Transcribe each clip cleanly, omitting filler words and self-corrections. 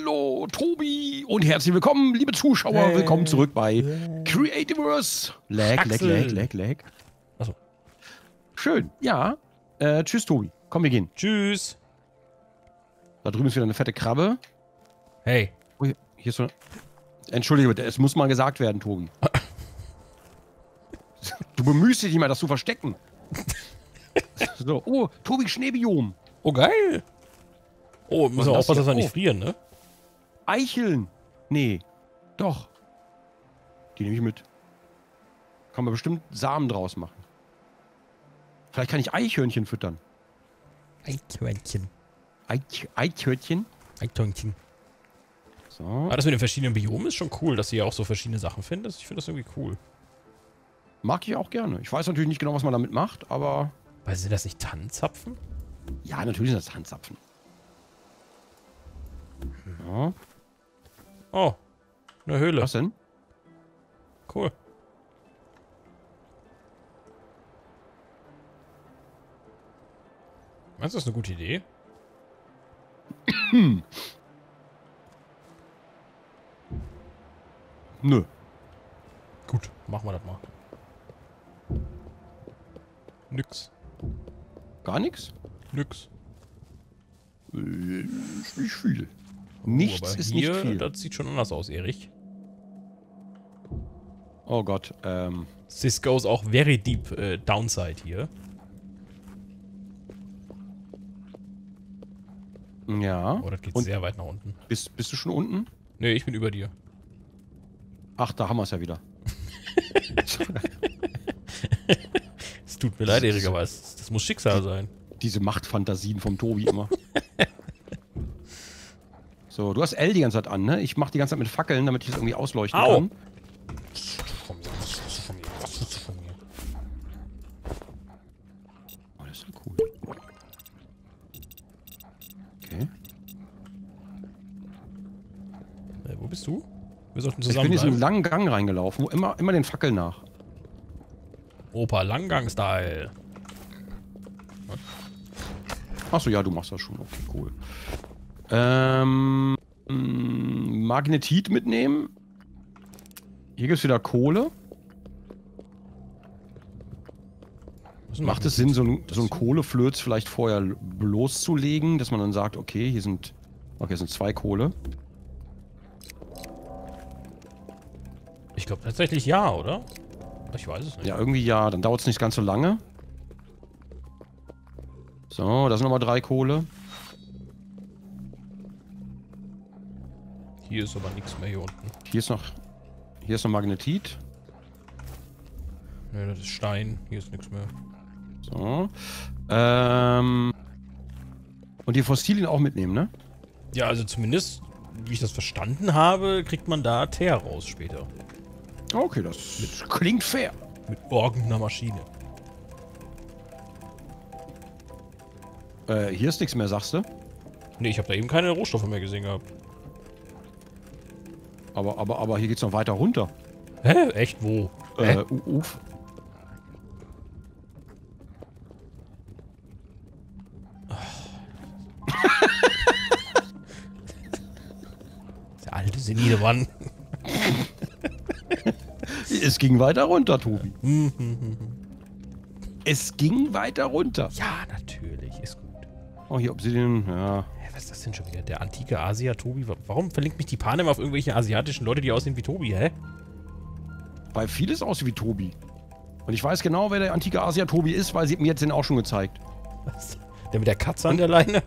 Hallo, Tobi und herzlich willkommen, liebe Zuschauer. Hey. Willkommen zurück bei Creativerse. Lag. Achso. Schön, ja. Tschüss, Tobi. Komm, wir gehen. Tschüss. Da drüben ist wieder eine fette Krabbe. Hey. Oh, hier ist so eine... Entschuldige bitte, es muss mal gesagt werden, Tobi. Du bemühst dich nicht mal, das zu verstecken. So. Oh, Tobi, Schneebiom. Oh, geil. Oh, müssen wir aufpassen, dass wir nicht frieren, ne? Eicheln. Nee. Doch. Die nehme ich mit. Kann man bestimmt Samen draus machen. Vielleicht kann ich Eichhörnchen füttern. Eichhörnchen. Eichhörnchen? Eichhörnchen. So. Aber das mit den verschiedenen Biomen ist schon cool, dass sie ja auch so verschiedene Sachen finden. Ich finde das irgendwie cool. Mag ich auch gerne. Ich weiß natürlich nicht genau, was man damit macht, aber... Weil sind das nicht Tannenzapfen? Ja, natürlich sind das Tannenzapfen. Ja. Oh, eine Höhle. Was denn? Cool. Meinst du, das ist eine gute Idee? Nö. Gut, machen wir das mal. Nix. Gar nichts? Nix. Nicht viel. Nichts ist nicht viel. Das sieht schon anders aus, Erik. Oh Gott, This goes auch very deep downside hier. Ja. Oh, das geht sehr weit nach unten. Bist du schon unten? Nee, ich bin über dir. Ach, da haben wir es ja wieder. Es tut mir leid, Erik, aber das muss Schicksal sein. Diese Machtfantasien vom Tobi immer. So, du hast L die ganze Zeit an, ne? Ich mach die ganze Zeit mit Fackeln, damit ich das irgendwie ausleuchten kann. Oh, das ist ja cool. Okay. Wo bist du? Wir sollten zusammen. Ich bin jetzt in einen langen Gang reingelaufen, wo immer den Fackeln nach. Opa, Langgang-Style. Achso, ja, du machst das schon. Okay, cool. Magnetit mitnehmen. Hier gibt es wieder Kohle. Macht es Sinn, so ein Kohleflöz vielleicht vorher bloßzulegen, dass man dann sagt, okay, hier sind zwei Kohle. Ich glaube tatsächlich ja, oder? Ich weiß es nicht. Ja, irgendwie ja. Dann dauert es nicht ganz so lange. So, da sind nochmal drei Kohle. Hier ist aber nichts mehr hier unten. Hier ist noch Magnetit. Ne, das ist Stein. Hier ist nichts mehr. So. Und die Fossilien auch mitnehmen, ne? Ja, also zumindest, wie ich das verstanden habe, kriegt man da Teer raus später. Okay, das klingt fair. Mit irgendeiner Maschine. Hier ist nichts mehr, sagst du? Ne, ich habe da eben keine Rohstoffe mehr gesehen gehabt. Aber hier geht's noch weiter runter. Hä? Echt? Wo? Uff. Der alte senile Mann. Es ging weiter runter, Tobi. Es ging weiter runter. Ja, natürlich. Ist gut. Oh, hier Obsidian, ja. Was ist das denn schon wieder? Der antike Asia-Tobi? Warum verlinkt mich die Panem auf irgendwelche asiatischen Leute, die aussehen wie Tobi, hä? Weil vieles aussieht wie Tobi. Und ich weiß genau, wer der antike Asia-Tobi ist, weil sie hat mir jetzt den auch schon gezeigt. Was? Der mit der Katze an der Leine?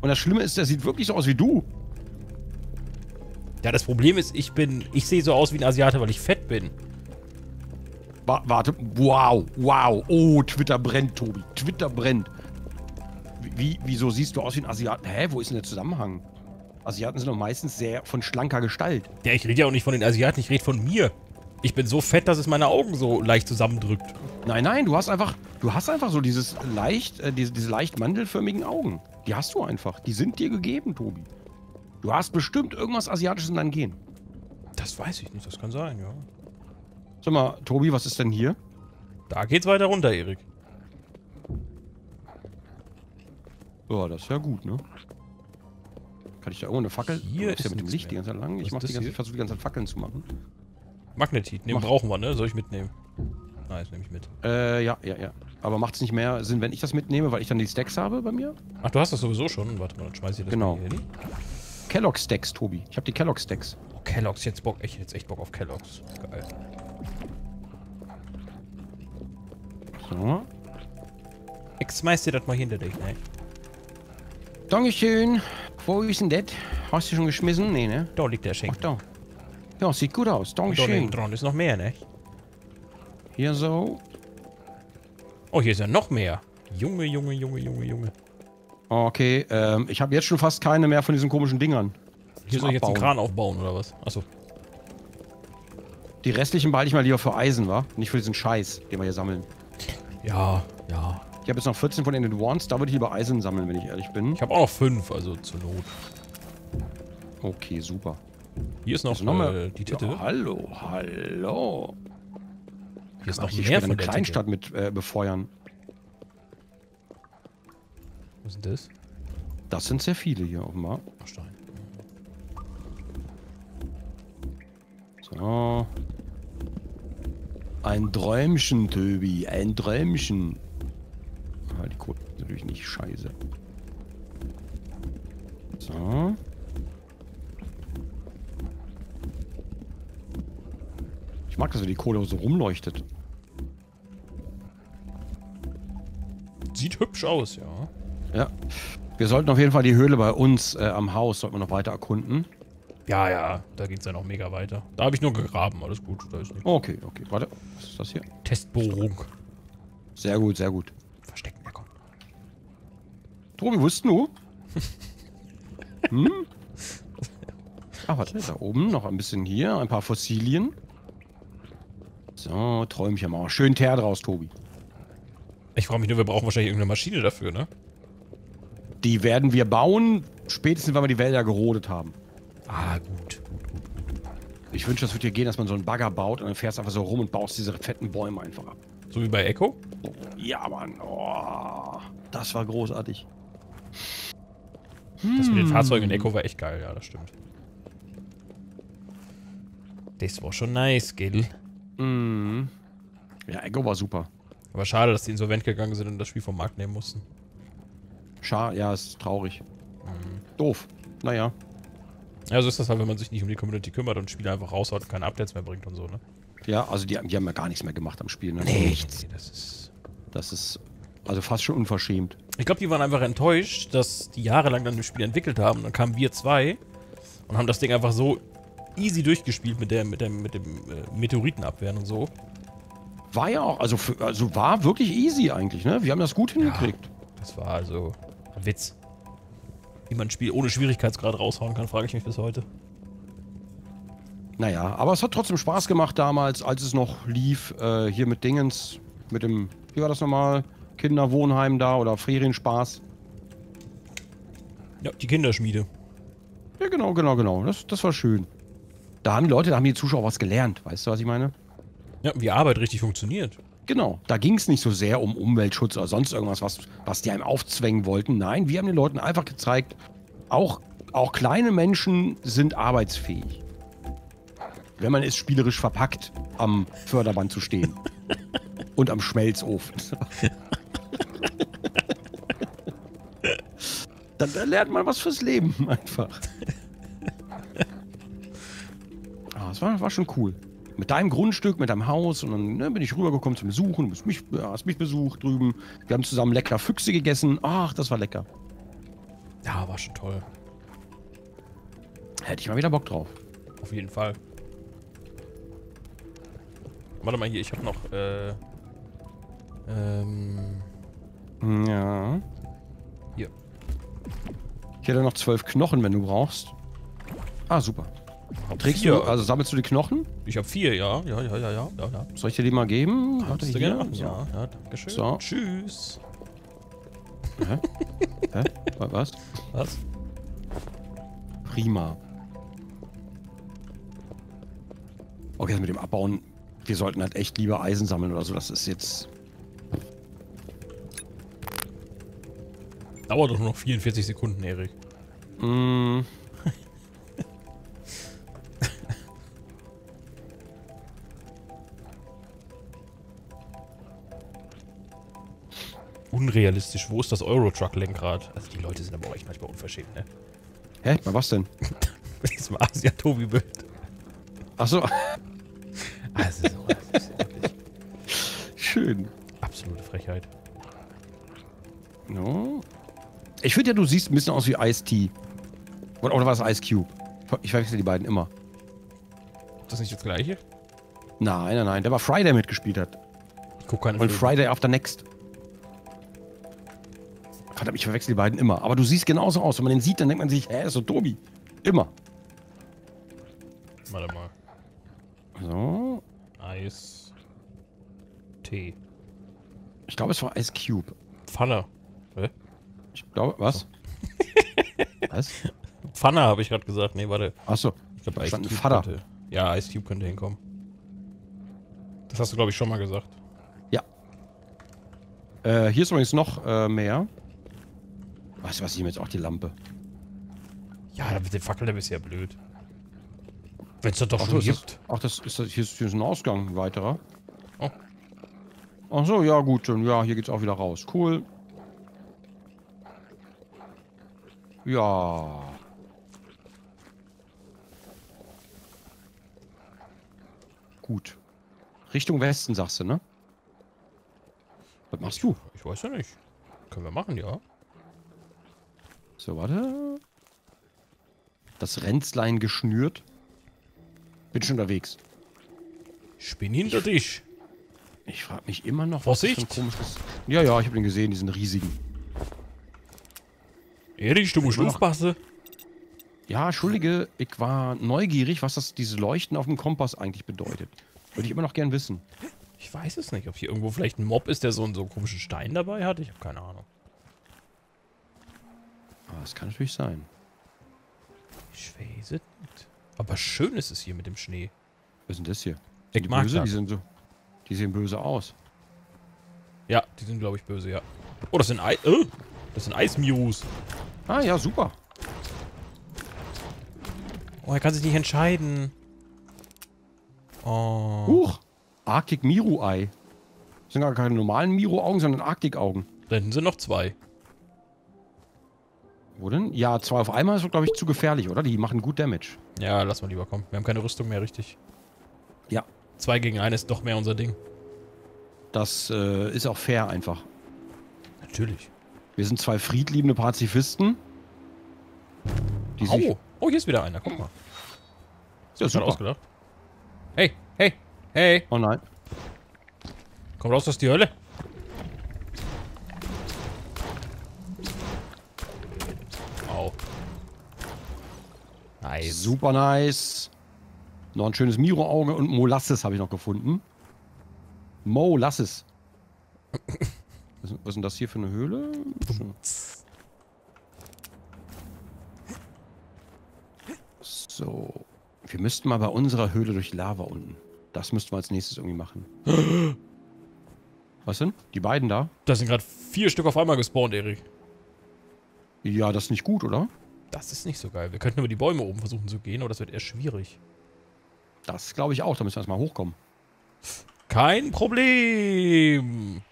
Und das Schlimme ist, der sieht wirklich so aus wie du. Ja, das Problem ist, ich sehe so aus wie ein Asiate, weil ich fett bin. Warte, wow. Oh, Twitter brennt, Tobi. Twitter brennt. Wieso siehst du aus wie ein Asiaten? Hä, wo ist denn der Zusammenhang? Asiaten sind doch meistens sehr von schlanker Gestalt. Ja, ich rede ja auch nicht von den Asiaten, ich rede von mir. Ich bin so fett, dass es meine Augen so leicht zusammendrückt. Nein, du hast einfach so dieses diese leicht mandelförmigen Augen. Die hast du einfach. Die sind dir gegeben, Tobi. Du hast bestimmt irgendwas Asiatisches in deinem Gen. Das weiß ich nicht, das kann sein, ja. Sag mal, Tobi, was ist denn hier? Da geht's weiter runter, Erik. Ja, das ist ja gut, ne? Kann ich da ohne Fackel? Hier ist ja mit dem Licht die ganze Zeit lang. Ich versuche die ganze Zeit Fackeln zu machen. Magnetit, den brauchen wir, ne? Soll ich mitnehmen? Nein, das nehme ich mit. Ja. Aber macht es nicht mehr Sinn, wenn ich das mitnehme, weil ich dann die Stacks habe bei mir? Ach, du hast das sowieso schon. Warte mal, dann schmeiß ich das mal hier hin. Kellogg-Stacks, Tobi. Ich habe die Kellogg-Stacks. Oh, Kellogg's, jetzt echt Bock auf Kellogg's. Geil. So. Ich schmeiß dir das mal hinter dich, ne? Dankeschön. Wo ist denn das? Hast du schon geschmissen? Nee, ne? Da liegt der Schenk. Ach, da. Ja, sieht gut aus. Dankeschön. Da dran ist noch mehr, ne? Hier so. Oh, hier ist ja noch mehr. Junge. Okay, ich habe jetzt schon fast keine mehr von diesen komischen Dingern. Hier soll ich jetzt einen Kran aufbauen, oder was? Achso. Die restlichen behalte ich mal lieber für Eisen, wa? Nicht für diesen Scheiß, den wir hier sammeln. Ja. Ich habe jetzt noch 14 von den Advanced, da würde ich lieber Eisen sammeln, wenn ich ehrlich bin. Ich habe auch noch 5, also zur Not. Okay, super. Hier ist noch, mal die Titte. Ja, hallo. Hier ist noch mehr von der Kleinstadt mit befeuern. Was ist das? Das sind sehr viele hier offenbar. Ach, Stein. So. Ein Träumchen, Tobi. Ein Träumchen. Ah, die Kohle ist natürlich nicht scheiße. So. Ich mag, dass die Kohle so rumleuchtet. Sieht hübsch aus, ja. Ja. Wir sollten auf jeden Fall die Höhle bei uns am Haus, sollten wir noch weiter erkunden. Ja, da geht's ja noch mega weiter. Da habe ich nur gegraben, alles gut. Da ist nichts. Okay, warte. Was ist das hier? Testbohrung. Sehr gut. Verstecken, ja komm. Tobi, wo bist du? Ach, warte, da oben noch ein bisschen hier, ein paar Fossilien. So, Träumchen mal. Schön Teer draus, Tobi. Ich frage mich nur, wir brauchen wahrscheinlich irgendeine Maschine dafür, ne? Die werden wir bauen, spätestens, wenn wir die Wälder gerodet haben. Ah, gut. Ich wünsche, das würde dir gehen, dass man so einen Bagger baut und dann fährst du einfach so rum und baust diese fetten Bäume einfach ab. So wie bei Echo? Ja, Mann. Oh, das war großartig. Das mit den Fahrzeugen in Echo war echt geil, ja, das stimmt. Das war schon nice, gell? Mhm. Ja, Echo war super. Aber schade, dass die insolvent gegangen sind und das Spiel vom Markt nehmen mussten. Schade, ja, ist traurig. Doof. Naja. Ja, so ist das halt, wenn man sich nicht um die Community kümmert und Spiele einfach raushaut und keine Updates mehr bringt und so, ne? Ja, also die haben ja gar nichts mehr gemacht am Spiel, ne? Nichts. Nee, das ist also fast schon unverschämt. Ich glaube, die waren einfach enttäuscht, dass die jahrelang dann das Spiel entwickelt haben. Dann kamen wir zwei und haben das Ding einfach so easy durchgespielt mit dem Meteoritenabwehren und so. War ja auch, also war wirklich easy eigentlich, ne? Wir haben das gut hingekriegt. Ja, das war also ein Witz. Wie man ein Spiel ohne Schwierigkeitsgrad raushauen kann, frage ich mich bis heute. Naja, aber es hat trotzdem Spaß gemacht damals, als es noch lief, hier mit Dingens, mit dem, wie war das nochmal, Kinderwohnheim da oder Ferienspaß. Ja, die Kinderschmiede. Ja, genau, das war schön. Da haben die Zuschauer was gelernt, weißt du, was ich meine? Ja, wie Arbeit richtig funktioniert. Genau, da ging es nicht so sehr um Umweltschutz oder sonst irgendwas, was die einem aufzwängen wollten. Nein, wir haben den Leuten einfach gezeigt, auch kleine Menschen sind arbeitsfähig. Wenn man es spielerisch verpackt, am Förderband zu stehen. Und am Schmelzofen. Dann lernt man was fürs Leben einfach. Ah, das war schon cool. Mit deinem Grundstück, mit deinem Haus und dann bin ich rübergekommen zum Besuchen, hast mich besucht drüben. Wir haben zusammen lecker Füchse gegessen. Ach, das war lecker. Ja, war schon toll. Hätte ich mal wieder Bock drauf. Auf jeden Fall. Warte mal hier, ich hab noch, ja. Hier. Ich hätte noch 12 Knochen, wenn du brauchst. Ah, super. Sammelst du die Knochen? Ich habe 4, ja. Soll ich dir die mal geben? Kannst du gerne machen? Ja, danke schön. So. Tschüss. Hä? Was? Prima. Okay, also mit dem Abbauen. Wir sollten halt echt lieber Eisen sammeln oder so. Das ist jetzt... Dauert doch nur noch 44 Sekunden, Erik. Unrealistisch. Wo ist das Eurotruck-Lenkrad? Also die Leute sind aber auch echt manchmal unverschämt, ne? Hä? Na was denn? Das ist mal Asia-Tobi-Bild. Ach so. Also so, das ist wirklich... Schön. Absolute Frechheit. No. Ich finde ja, du siehst ein bisschen aus wie Ice-T. Oder war es Ice Cube? Ich verwechsel die beiden immer. Ist das nicht das gleiche? Nein, nein, nein. Der war Friday mitgespielt hat. Ich guck keine. Und Filme. Friday After Next. Verdammt, ich verwechsel die beiden immer. Aber du siehst genauso aus. Wenn man den sieht, dann denkt man sich, hä, ist so Tobi. Immer. Warte mal. So. Ice-T. Ich glaube, es war Ice Cube. Pfanne. Hä? Ich glaube, was? So. Was? Pfanne habe ich gerade gesagt. Nee, warte. Achso. Ich glaube, Ice Cube könnte. Ja, Ice Cube könnte hinkommen. Das hast du, glaube ich, schon mal gesagt. Ja. Hier ist übrigens noch mehr. Weißt du was? Ich nehme jetzt auch die Lampe. Ja, mit den Fackeln, der ist ja blöd. Wenn es das doch schon gibt. Ach, hier ist ein Ausgang, ein weiterer. Oh. Ach so, ja gut. Ja, hier geht's auch wieder raus. Cool. Ja. Gut. Richtung Westen, sagst du, ne? Was machst du? Ich weiß ja nicht. Können wir machen, ja. So, warte. Das Ränzlein geschnürt. Bin schon unterwegs. Ich bin hinter dich. Ich frage mich immer noch, was das für ein komisches... Ja, ja, ich habe den gesehen, diesen riesigen. Erik, du musst aufpassen. Ja, entschuldige, ich war neugierig, was das dieses Leuchten auf dem Kompass eigentlich bedeutet. Würde ich immer noch gern wissen. Ich weiß es nicht, ob hier irgendwo vielleicht ein Mob ist, der so einen komischen Stein dabei hat. Ich habe keine Ahnung. Aber das kann natürlich sein. Ich weiß es nicht. Aber schön ist es hier mit dem Schnee. Was ist denn das hier? Ich mag das. Die sind so, die sehen böse aus. Ja, die sind, glaube ich, böse, ja. Oh, das sind Eis-Mirus. Ah ja, super. Oh, er kann sich nicht entscheiden. Oh. Huch! Arctic-Miru-Ei. Das sind gar keine normalen Miru-Augen, sondern Arktik-Augen. Da hinten sind noch zwei. Wo denn? Ja, zwei auf einmal ist, glaube ich, zu gefährlich, oder? Die machen gut Damage. Ja, lass mal lieber kommen. Wir haben keine Rüstung mehr, richtig. Ja. 2 gegen 1 ist doch mehr unser Ding. Das ist auch fair einfach. Natürlich. Wir sind zwei friedliebende Pazifisten. Oh, oh, hier ist wieder einer. Guck mal. Ist das schon ausgedacht? Hey, hey, hey. Oh nein. Komm raus aus die Hölle. Au. Nice. Super nice. Noch ein schönes Miro-Auge und Molasses habe ich noch gefunden. Molasses. Was ist denn das hier für eine Höhle? So. Wir müssten mal bei unserer Höhle durch Lava unten. Das müssten wir als nächstes irgendwie machen. Was denn? Die beiden da? Da sind gerade 4 Stück auf einmal gespawnt, Erik. Ja, das ist nicht gut, oder? Das ist nicht so geil. Wir könnten über die Bäume oben versuchen zu gehen, aber das wird eher schwierig. Das glaube ich auch. Da müssen wir erstmal hochkommen. Kein Problem!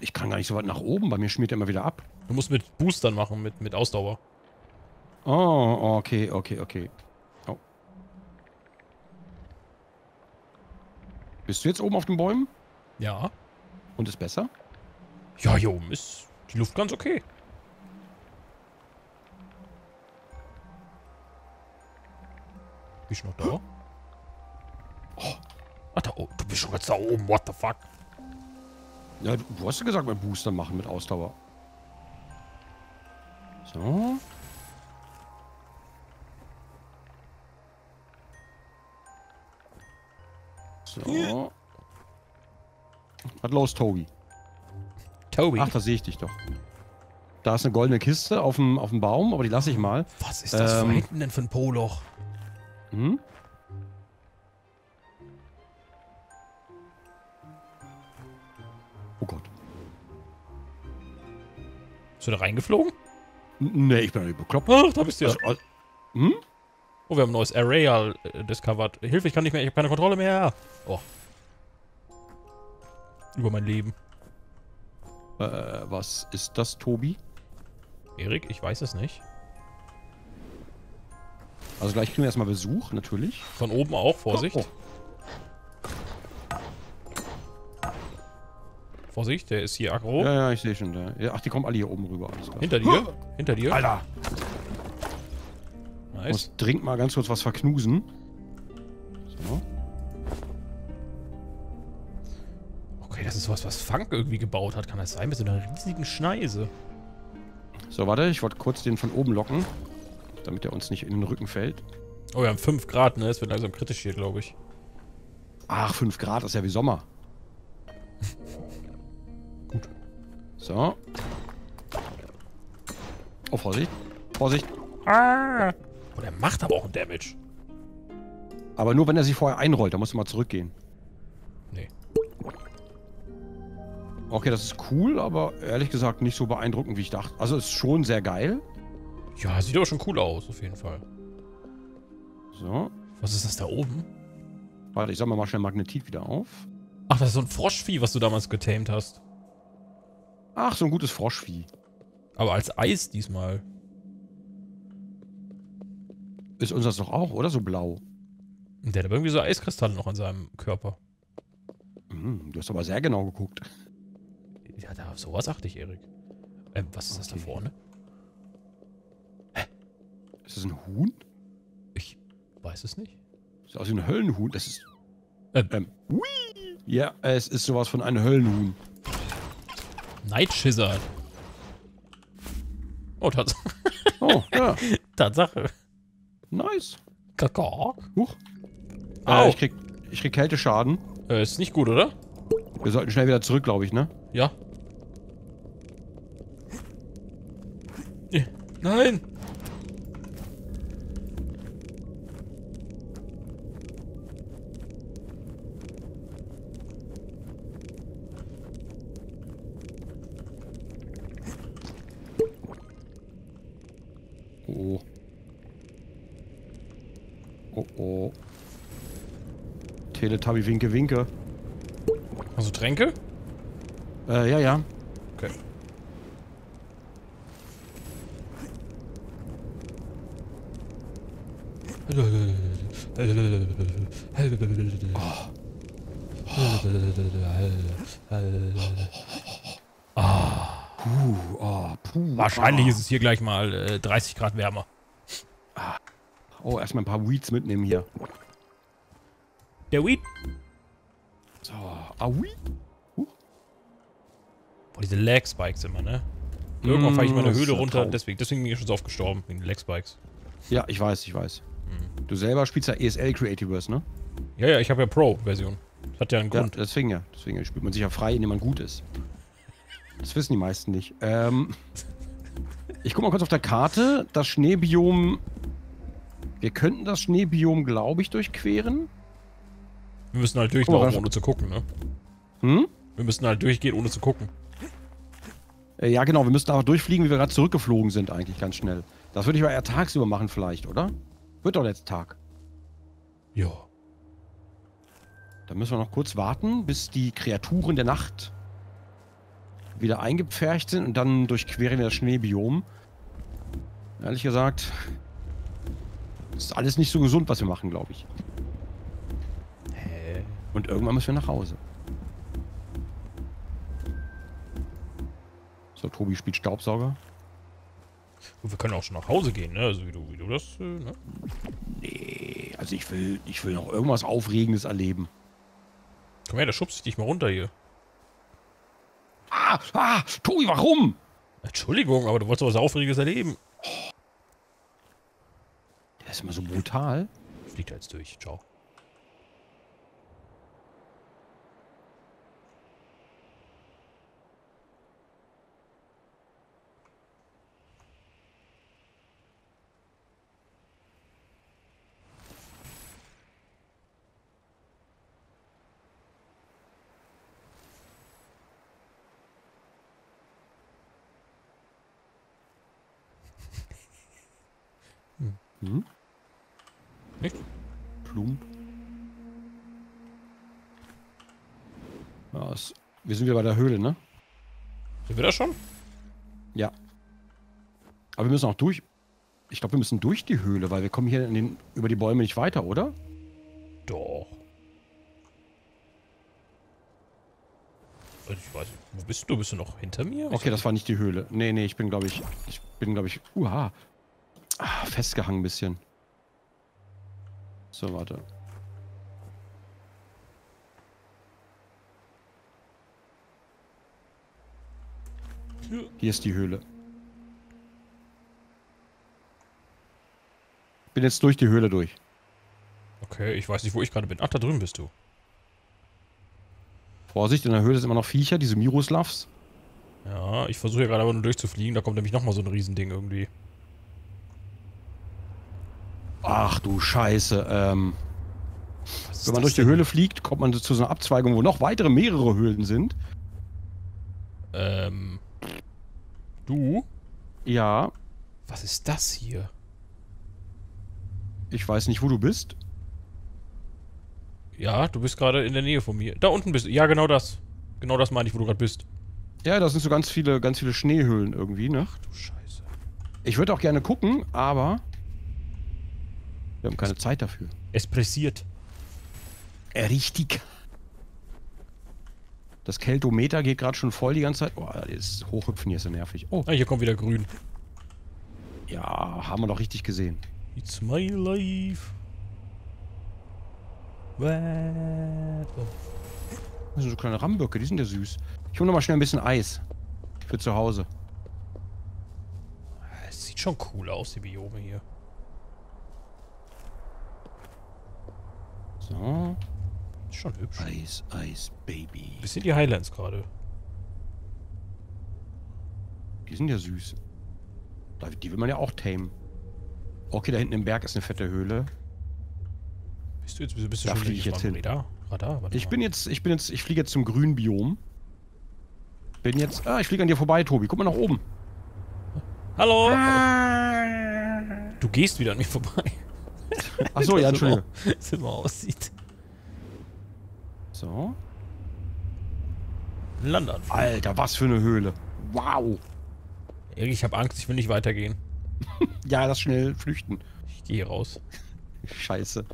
Ich kann gar nicht so weit nach oben, bei mir schmiert er immer wieder ab. Du musst mit Boostern machen, mit Ausdauer. Oh, okay, okay, okay. Oh. Bist du jetzt oben auf den Bäumen? Ja. Und ist besser? Ja, hier oben ist die Luft ganz okay. Bist du noch da? Oh. Ach, da oben. Du bist schon ganz da oben, what the fuck? Ja, du hast ja gesagt, mit Booster machen, mit Ausdauer. So. So. Was los, Tobi? Tobi? Ach, da sehe ich dich doch. Da ist eine goldene Kiste auf dem Baum, aber die lasse ich mal. Was ist das von hinten denn für ein Poloch? Hm? Oh Gott. Bist du da reingeflogen? Nee, ich bin nicht bekloppt. Ach, da bist du ja. Also, hm? Oh, wir haben ein neues Areal discovered. Hilfe, ich kann nicht mehr, ich habe keine Kontrolle mehr. Oh. Über mein Leben. Was ist das, Tobi? Erik, ich weiß es nicht. Also gleich kriegen wir erstmal Besuch, natürlich. Von oben auch, Vorsicht. Oh, oh. Vorsicht, der ist hier aggro. Ja, ja, ich sehe schon da. Ja, ach, die kommen alle hier oben rüber. Alles klar. Hinter dir, hinter dir. Alter! Nice. Ich muss dringend mal ganz kurz was verknusen. So. Okay, das ist was, was Funk irgendwie gebaut hat. Kann das sein? Mit so einer riesigen Schneise. So, warte, ich wollte kurz den von oben locken. Damit er uns nicht in den Rücken fällt. Oh, wir haben 5 Grad, ne? Es wird langsam kritisch hier, glaube ich. Ach, 5 Grad ist ja wie Sommer. Gut. So. Oh, Vorsicht. Vorsicht. Ah. Oh, der macht aber auch einen Damage. Aber nur, wenn er sich vorher einrollt. Da musst du mal zurückgehen. Nee. Okay, das ist cool, aber ehrlich gesagt nicht so beeindruckend, wie ich dachte. Also, ist schon sehr geil. Ja, sieht aber schon cool aus, auf jeden Fall. So. Was ist das da oben? Warte, ich sammle mal schnell Magnetit wieder auf. Ach, das ist so ein Froschvieh, was du damals getamed hast. Ach, so ein gutes Froschvieh. Aber als Eis diesmal. Ist uns das doch auch, oder? So blau. Der hat aber irgendwie so Eiskristalle noch an seinem Körper. Du hast aber sehr genau geguckt. Ja, da auf sowas achte ich, Erik. Was ist das da vorne? Hä? Ist das ein Huhn? Ich weiß es nicht. Sieht aus wie ein Höllenhuhn. Das ist... Ja, es ist sowas von einem Höllenhuhn. Night Shizzard. Oh, Tatsache. Oh, ja. Tatsache. Nice. Kaka. Huch. Au. Ich krieg Kälteschaden. Ist nicht gut, oder? Wir sollten schnell wieder zurück, glaube ich, ne? Ja. Nein! Oh. Oh oh. Teletubby, winke, winke. Also Tränke? Ja, ja. Okay. Wahrscheinlich ist es hier gleich mal 30 Grad wärmer. Oh, erstmal ein paar Weeds mitnehmen hier. Der Weed. So, Weed. Oh, diese Lag-Spikes immer, ne? Irgendwann falle ich mal eine Höhle runter, deswegen bin ich schon so oft gestorben, wegen Lag-Spikes. Ja, ich weiß, ich weiß. Mhm. Du selber spielst ja ESL Creativerse, ne? Ja, ja, ich habe ja Pro-Version. Hat ja einen Grund. Ja, deswegen ja. Deswegen spielt man sich ja frei, indem man gut ist. Das wissen die meisten nicht. Ich guck mal kurz auf der Karte. Das Schneebiom... Wir könnten das Schneebiom, glaube ich, durchqueren. Wir müssen halt durchlaufen, ohne zu gucken, ne? Hm? Wir müssen halt durchgehen, ohne zu gucken. Ja, genau. Wir müssen einfach durchfliegen, wie wir gerade zurückgeflogen sind eigentlich ganz schnell. Das würde ich aber eher tagsüber machen vielleicht, oder? Wird doch jetzt Tag. Ja. Dann müssen wir noch kurz warten, bis die Kreaturen der Nacht wieder eingepfercht sind und dann durchqueren wir das Schneebiom. Ehrlich gesagt, ist alles nicht so gesund, was wir machen, glaube ich. Hä? Und irgendwann müssen wir nach Hause. So, Tobi spielt Staubsauger. Und wir können auch schon nach Hause gehen, ne? Also wie du das, ne? Nee, also ich will noch irgendwas Aufregendes erleben. Komm her, da schubst ich dich mal runter hier. Ah, Tobi, warum? Entschuldigung, aber du wolltest doch was Aufregendes erleben. Oh. Der ist immer so brutal. Fliegt er jetzt durch, ciao. Hm? Echt? Plump. Ja, wir sind wieder bei der Höhle, ne? Sind wir da schon? Ja. Aber wir müssen auch durch. Ich glaube, wir müssen durch die Höhle, weil wir kommen hier über die Bäume nicht weiter, oder? Doch. Ich weiß nicht, wo bist du? Bist du noch hinter mir? Okay, das war nicht die Höhle. Nee, nee, ich bin, glaube ich, festgehangen ein bisschen. So, warte. Hier ist die Höhle. Bin jetzt durch die Höhle durch. Okay, ich weiß nicht, wo ich gerade bin. Ach, da drüben bist du. Vorsicht, in der Höhle sind immer noch Viecher, diese Miroslavs. Ja, ich versuche ja gerade aber nur durchzufliegen, da kommt nämlich nochmal so ein Riesending irgendwie. Ach du Scheiße, Wenn man durch die Höhle fliegt, kommt man zu so einer Abzweigung, wo noch weitere mehrere Höhlen sind. Du? Ja. Was ist das hier? Ich weiß nicht, wo du bist. Ja, du bist gerade in der Nähe von mir. Da unten bist du. Ja, genau das. Genau das meine ich, wo du gerade bist. Ja, da sind so ganz viele Schneehöhlen irgendwie, ne? Ach du Scheiße. Ich würde auch gerne gucken, aber wir haben keine Zeit dafür. Es pressiert. Richtig. Das Keltometer geht gerade schon voll die ganze Zeit. Oh, das Hochhüpfen hier ist so nervig. Oh, ah, hier kommt wieder grün. Ja, haben wir doch richtig gesehen. It's my life. Das sind so kleine Rammböcke, die sind ja süß. Ich hole nochmal schnell ein bisschen Eis. Für zu Hause. Es sieht schon cool aus, die Biome hier. So. Ist schon hübsch. Eis, Eis, Baby. Bisschen die Highlands gerade. Die sind ja süß. Die will man ja auch tamen. Okay, da hinten im Berg ist eine fette Höhle. Bist du da schon fliege ich jetzt hin. Radar, ich fliege jetzt zum grünen Biom. Bin jetzt, ich fliege an dir vorbei, Tobi. Guck mal nach oben. Hallo. Du gehst wieder an mir vorbei. Ach so, ja, Entschuldigung. Das immer aussieht. So. Landern. Alter, was für eine Höhle. Wow. Erik, ich habe Angst, ich will nicht weitergehen. Ja, das schnell flüchten. Ich gehe hier raus. Scheiße.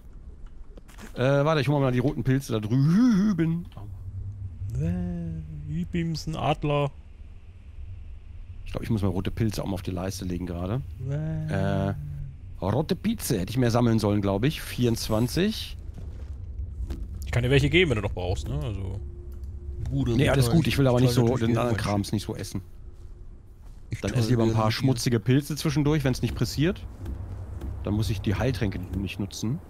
Warte, ich hole mal die roten Pilze da drüben. Ich bin's ein Adler. Ich glaube, ich muss mal rote Pilze auch mal auf die Leiste legen gerade. Rote Pilze hätte ich mehr sammeln sollen, glaube ich. 24. Ich kann dir welche geben, wenn du doch brauchst, ne? Also. Nee, alles gut. Ich will aber nicht so den anderen Krams nicht so essen. Dann esse ich lieber ein paar schmutzige Pilze zwischendurch, wenn es nicht pressiert. Dann muss ich die Heiltränke nicht nutzen.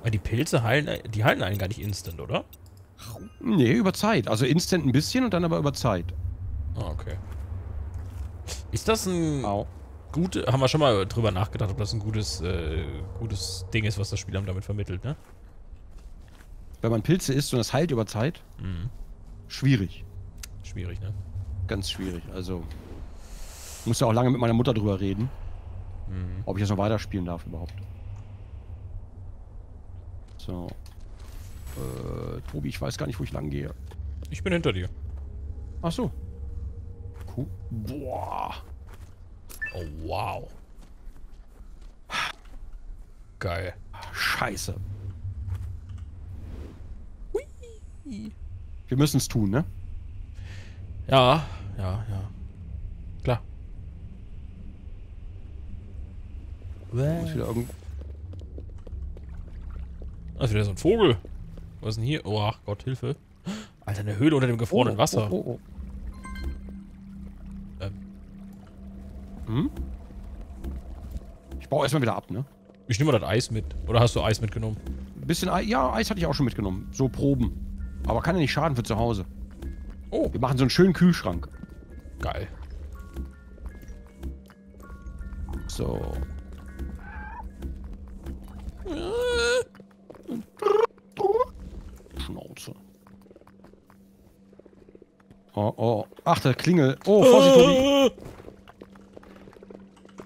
Aber die Pilze heilen einen gar nicht instant, oder? Nee, über Zeit. Also instant ein bisschen und dann aber über Zeit. Ah, okay. Ist das ein gutes... Haben wir schon mal drüber nachgedacht, ob das ein gutes Ding ist, was das Spiel damit vermittelt, ne? Wenn man Pilze isst und das heilt über Zeit, schwierig. Schwierig, ne? Ganz schwierig, also... Ich musste auch lange mit meiner Mutter drüber reden, ob ich das noch weiterspielen darf überhaupt. So. Tobi, ich weiß gar nicht, wo ich lang gehe. Ich bin hinter dir. Ach so. Cool. Boah. Oh, wow. Geil. Scheiße. Hui. Wir müssen es tun, ne? Ja, ja, ja. Klar. Muss wieder irgendwo. Das ist wieder so ein Vogel. Was ist denn hier? Oh, ach Gott, Hilfe. Alter, eine Höhle unter dem gefrorenen Wasser. Ich baue erstmal wieder ab, ne? Ich nehme mal das Eis mit. Oder hast du Eis mitgenommen? Ein bisschen Eis. Ja, Eis hatte ich auch schon mitgenommen. So Proben. Aber kann ja nicht schaden für zu Hause. Oh. Wir machen so einen schönen Kühlschrank. Geil. So. Schnauze. Oh, oh. Ach, der Klingel. Oh, Vorsicht, Tobi.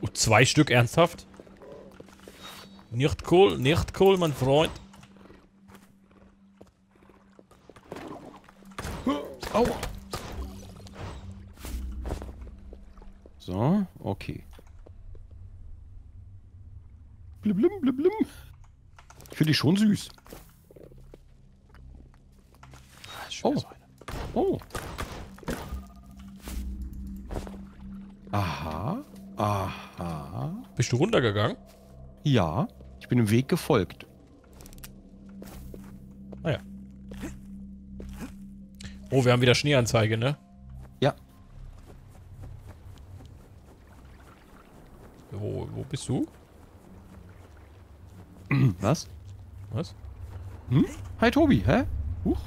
Oh, 2 Stück, ernsthaft? Nicht cool, mein Freund. Aua. So, okay. Blim, blim, blim, blim. Ich finde die schon süß. Oh. Oh. Aha. Aha. Bist du runtergegangen? Ja. Ich bin dem Weg gefolgt. Ah ja. Oh, wir haben wieder Schneeanzeige, ne? Ja. Wo bist du? Was? Was? Hm? Hi Tobi, hä? Huch.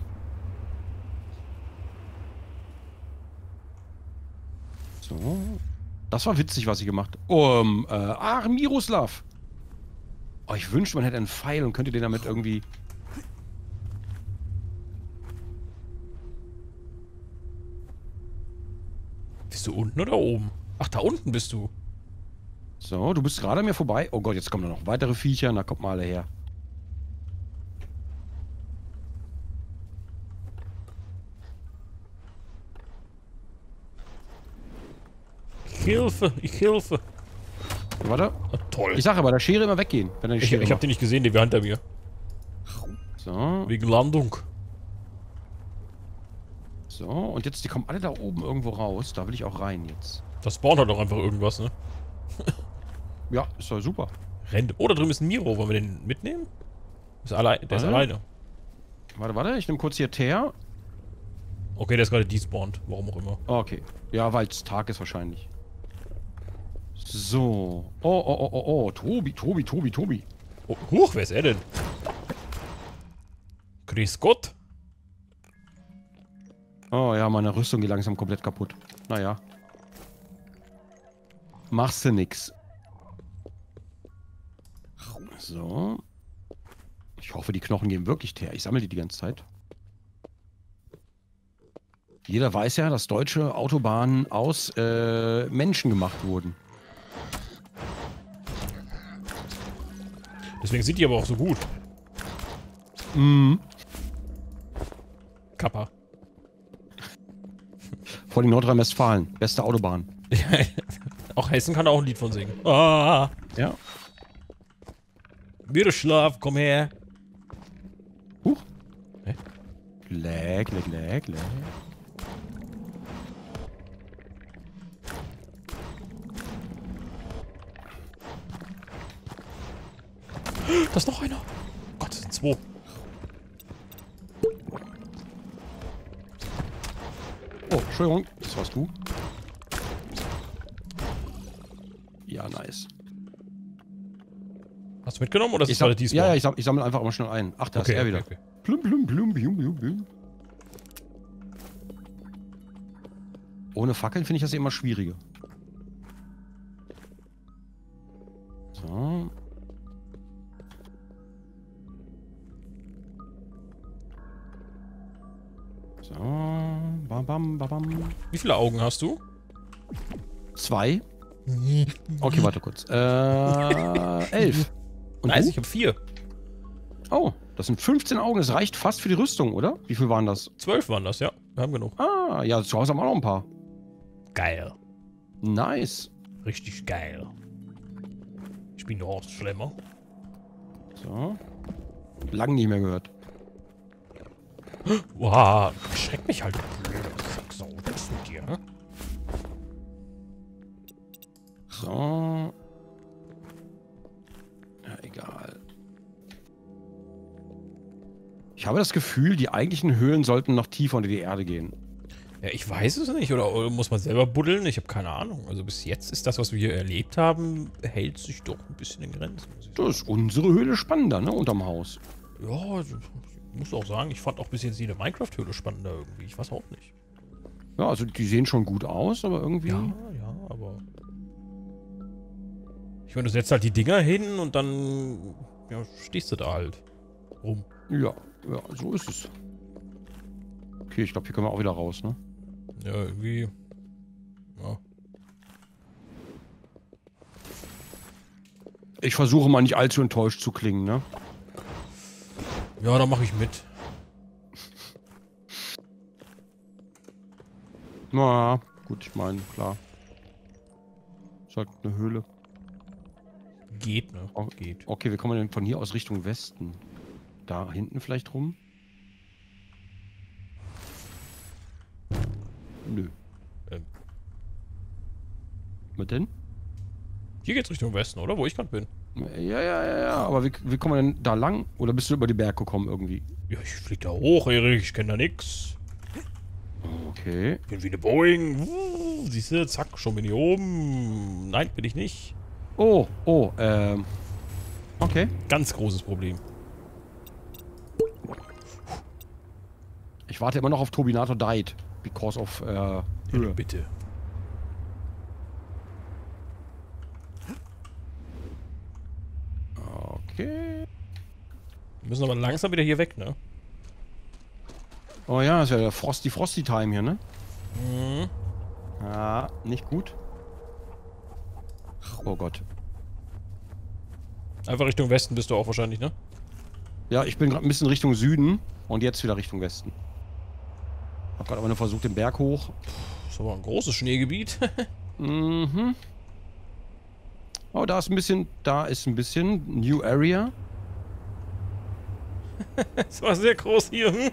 So. Das war witzig, was ich gemacht habe. Miroslav. Oh, ich wünschte, man hätte einen Pfeil und könnte den damit irgendwie... Bist du unten oder oben? Ach, da unten bist du. So, du bist gerade an mir vorbei. Oh Gott, jetzt kommen da noch weitere Viecher. Na, kommt mal alle her. Ich helfe. Warte. Oh, toll. Ich sage aber, der Schere immer weggehen. Wenn er die Schere ich hab den nicht gesehen, den war hinter mir. So. Wegen Landung. So, und jetzt, die kommen alle da oben irgendwo raus. Da will ich auch rein jetzt. Das spawnt halt auch einfach irgendwas, ne? Ja, ist doch super. Rennt. Oh, da drüben ist ein Miro. Wollen wir den mitnehmen? Der ist alleine. Warte. Ich nehme kurz hier Teer. Okay, der ist gerade despawnt. Warum auch immer. Okay. Ja, weil es Tag ist wahrscheinlich. So. Oh. Tobi. Oh, huch, wer ist er denn? Grüß Gott. Oh ja, meine Rüstung geht langsam komplett kaputt. Naja. Machst du nix. So. Ich hoffe, die Knochen geben wirklich her. Ich sammle die ganze Zeit. Jeder weiß ja, dass deutsche Autobahnen aus Menschen gemacht wurden. Deswegen sind die aber auch so gut. Mhm. Kappa. Vor allem Nordrhein-Westfalen. Beste Autobahn. Auch Hessen kann auch ein Lied von singen. Ah. Ja. Miroslav, komm her. Huch. Hä? Lag. Da ist noch einer. Oh Gott, das sind zwei. Oh, Entschuldigung. Das warst du. Ja, nice. Hast du mitgenommen oder ist das gerade diesmal? Ja, ich sammle einfach immer schnell ein. Ach, da ist er wieder. Okay. Plum. Ohne Fackeln finde ich das immer schwieriger. So. Bam. Wie viele Augen hast du? 2. Okay, warte kurz. 11. Und 30, ich habe 4. Oh, das sind 15 Augen. Das reicht fast für die Rüstung, oder? Wie viel waren das? 12 waren das, ja. Wir haben genug. Ah, ja, zu Hause haben wir auch noch ein paar. Geil. Nice. Richtig geil. Ich bin der Horst Schlemmer. So. Lang nicht mehr gehört. Wow, schreckt mich halt. So, das mit dir. So. Ja, egal. Ich habe das Gefühl, die eigentlichen Höhlen sollten noch tiefer unter die Erde gehen. Ja, ich weiß es nicht. Oder muss man selber buddeln? Ich habe keine Ahnung. Also bis jetzt ist das, was wir hier erlebt haben, hält sich doch ein bisschen in Grenzen. Das ist unsere Höhle spannender, ne? Unterm Haus. Ja, ich muss auch sagen, ich fand auch bis jetzt jede Minecraft-Höhle spannender irgendwie. Ich weiß auch nicht. Ja, also die sehen schon gut aus, aber irgendwie... Ja, aber... Ich meine, du setzt halt die Dinger hin und dann... Ja, stehst du da halt rum. Ja, so ist es. Okay, ich glaube, hier können wir auch wieder raus, ne? Ja, irgendwie... Ja. Ich versuche mal nicht allzu enttäuscht zu klingen, ne? Ja, da mache ich mit. Na, gut, ich meine, klar. Sagt eine Höhle. Geht, ne? Oh, geht. Okay, wie kommen wir denn von hier aus Richtung Westen? Da hinten vielleicht rum? Nö. Was denn? Hier geht's Richtung Westen, oder? Wo ich gerade bin. Ja. Aber wie kommen wir denn da lang? Oder bist du über die Berge gekommen irgendwie? Ja, ich flieg da hoch, Erik. Ich kenne da nix. Okay. Ich bin wie eine Boeing. Siehst du, zack, schon bin ich oben. Nein, bin ich nicht. Oh. Okay. Ganz großes Problem. Ich warte immer noch auf Tobinator Died. Because of, Höhe. Bitte. Okay. Wir müssen aber langsam wieder hier weg, ne? Oh ja, ist ja der Frosty-Frosty-Time hier, ne? Mhm. Ja, nicht gut. Oh Gott. Einfach Richtung Westen bist du auch wahrscheinlich, ne? Ja, ich bin gerade ein bisschen Richtung Süden und jetzt wieder Richtung Westen. Hab gerade aber nur versucht, den Berg hoch. Puh, ist aber ein großes Schneegebiet. Mhm. Oh, da ist ein bisschen. New Area. Das war sehr groß hier.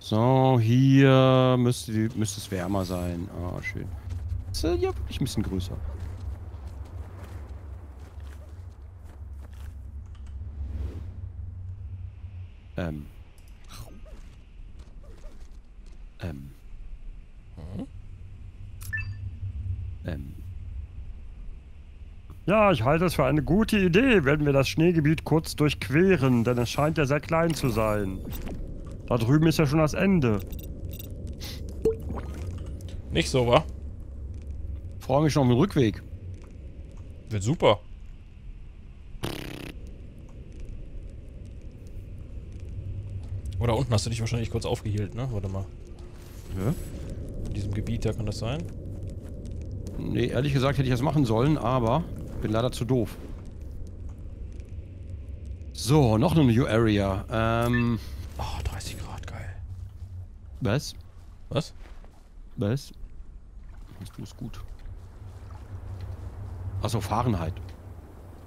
So, hier müsste es wärmer sein. Ah, schön. Ist ja wirklich ein bisschen größer. Ja, ich halte es für eine gute Idee, wenn wir das Schneegebiet kurz durchqueren, denn es scheint ja sehr klein zu sein. Da drüben ist ja schon das Ende. Nicht so, wa? Freue mich schon auf den Rückweg. Wird super. Oder unten hast du dich wahrscheinlich kurz aufgehielt, ne? Warte mal. Ja? In diesem Gebiet, da kann das sein? Nee, ehrlich gesagt hätte ich das machen sollen, aber... bin leider zu doof. So, noch eine New Area. Oh, 30 Grad, geil. Was? Du bist gut. Achso, Fahrenheit.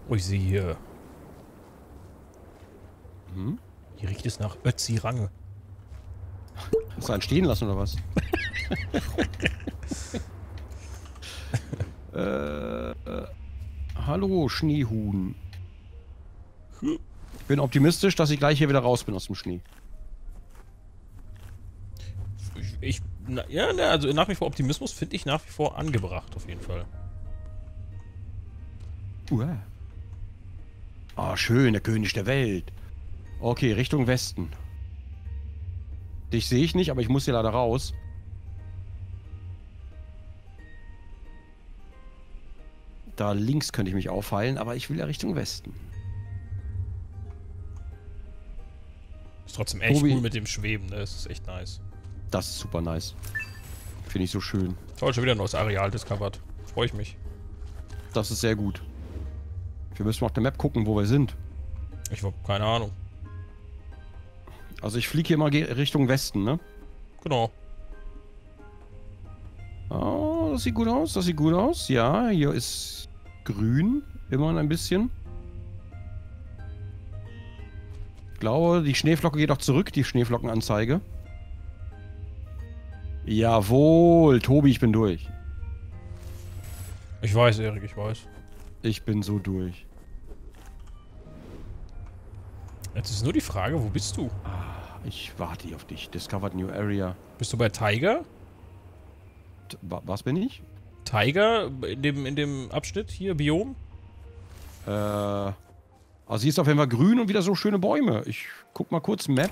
Oh, ich sehe hier. Hm? Hier riecht es nach Ötzi-Range. Hast du einen stehen lassen oder was? Hallo, Schneehuhn. Ich bin optimistisch, dass ich gleich hier wieder raus bin aus dem Schnee. Also nach wie vor Optimismus finde ich nach wie vor angebracht, auf jeden Fall. Ah, schön, der König der Welt. Okay, Richtung Westen. Dich sehe ich nicht, aber ich muss hier leider raus. Da links könnte ich mich aufheilen, aber ich will ja Richtung Westen. Ist trotzdem echt cool mit dem Schweben, ne? Das ist echt nice. Das ist super nice. Finde ich so schön. Toll, schon wieder ein neues Areal discovered. Freue ich mich. Das ist sehr gut. Wir müssen auf der Map gucken, wo wir sind. Ich habe keine Ahnung. Also ich fliege hier mal Richtung Westen, ne? Genau. Oh, das sieht gut aus, Ja, hier ist... grün, immerhin ein bisschen. Ich glaube, die Schneeflocke geht auch zurück, die Schneeflockenanzeige. Jawohl, Tobi, ich bin durch. Ich weiß, Erik, ich weiß. Ich bin so durch. Jetzt ist nur die Frage, wo bist du? Ah, ich warte hier auf dich. Discovered New Area. Bist du bei Tiger? Was bin ich? Tiger in dem Abschnitt hier, Biom? Also hier ist auf jeden Fall grün und wieder so schöne Bäume. Ich guck mal kurz Map.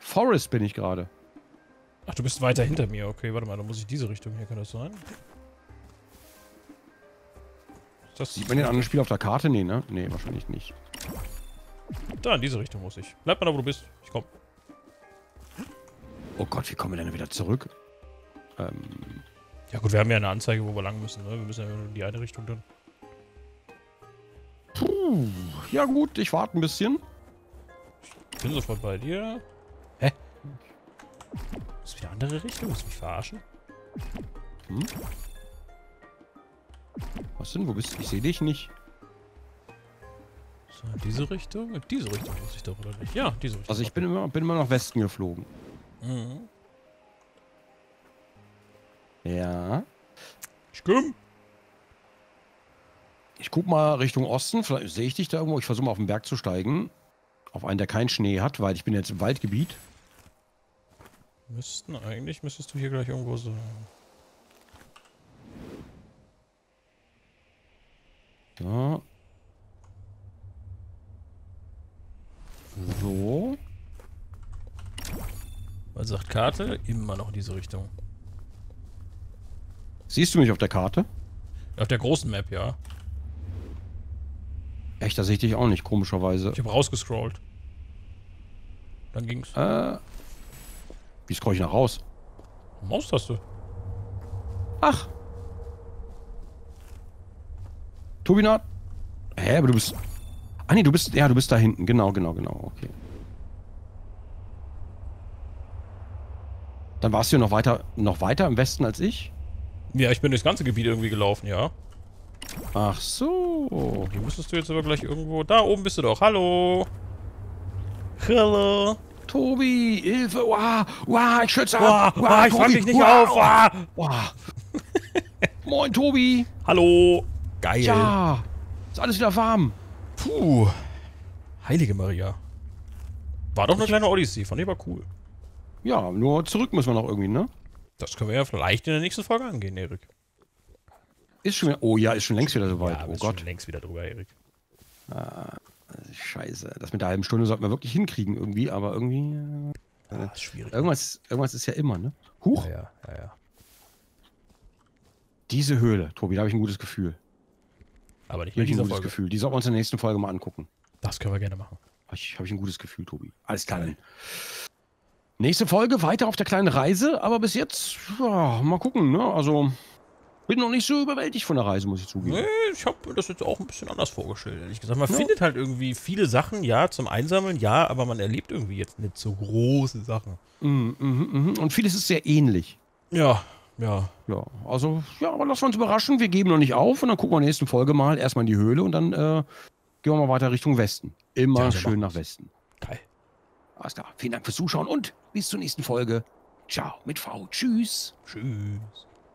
Forest bin ich gerade. Ach, du bist weiter hinter mir. Okay, warte mal, dann muss ich diese Richtung hier, kann das sein? Das sieht man den anderen Spiel auf der Karte? Nee, ne? Nee, wahrscheinlich nicht. Da, in diese Richtung muss ich. Bleib mal da, wo du bist. Ich komm. Oh Gott, wie kommen wir denn wieder zurück? Ja gut, wir haben ja eine Anzeige, wo wir lang müssen, ne? Wir müssen ja nur in die eine Richtung dann. Puh, ja gut, ich warte ein bisschen. Ich bin sofort bei dir. Hä? Ist wieder eine andere Richtung? Muss mich verarschen? Hm? Was denn? Wo bist du? Ich sehe dich nicht. So, in diese Richtung? In diese Richtung muss ich doch, oder nicht? Ja, diese Richtung. Also ich bin immer nach Westen geflogen. Mhm. Ja. Stimmt. Ich guck mal Richtung Osten. Vielleicht sehe ich dich da irgendwo. Ich versuche mal auf den Berg zu steigen. Auf einen, der keinen Schnee hat, weil ich bin jetzt im Waldgebiet. Müsstest du hier gleich irgendwo so... Ja. So. Was sagt Karte? Immer noch in diese Richtung. Siehst du mich auf der Karte? Auf der großen Map, ja. Echt, da sehe ich dich auch nicht, komischerweise. Ich habe rausgescrollt. Dann ging's. Wie scroll ich nach raus? Maustaste. Ach. Tobinat. Hä, aber du bist... Ah nee, du bist... Ja, du bist da hinten. Genau. Okay. Dann warst du noch weiter im Westen als ich? Ja, ich bin durchs ganze Gebiet irgendwie gelaufen, ja. Ach so. Hier müsstest du jetzt aber gleich irgendwo... Da oben bist du doch. Hallo. Hallo. Tobi, Hilfe. Wow, ich schütze ab. Wow, ich fang dich nicht auf. Moin, Tobi. Hallo. Geil. Ja, ist alles wieder warm. Puh. Heilige Maria. War doch eine kleine Odyssee, fand ich aber cool. Ja, nur zurück müssen wir noch irgendwie, ne? Das können wir ja vielleicht in der nächsten Folge angehen, Erik. Ist schon wieder... Oh ja, ist schon längst wieder soweit. Ja, oh Gott. Schon längst wieder drüber, Erik. Ah, scheiße. Das mit der halben Stunde sollten wir wirklich hinkriegen irgendwie, aber irgendwie... Ja, ist schwierig. Irgendwas ist ja immer, ne? Huch. Ja. Diese Höhle, Tobi, da habe ich ein gutes Gefühl. Aber nicht in dieser Folge. Gefühl. Die sollten wir uns in der nächsten Folge mal angucken. Das können wir gerne machen. Habe ich ein gutes Gefühl, Tobi. Alles klar. Dann. Nächste Folge, weiter auf der kleinen Reise, aber bis jetzt, ja, mal gucken, ne? Also, bin noch nicht so überwältigt von der Reise, muss ich zugeben. Nee, ich habe mir das jetzt auch ein bisschen anders vorgestellt, ehrlich gesagt. Man findet halt irgendwie viele Sachen, ja, zum Einsammeln, ja, aber man erlebt irgendwie jetzt nicht so große Sachen. Und vieles ist sehr ähnlich. Ja. Also, ja, aber lassen wir uns überraschen, wir geben noch nicht auf und dann gucken wir in der nächsten Folge mal erstmal in die Höhle und dann gehen wir mal weiter Richtung Westen. Immer schön nach Westen. Geil. Alles klar, vielen Dank fürs Zuschauen und bis zur nächsten Folge. Ciao mit V. Tschüss.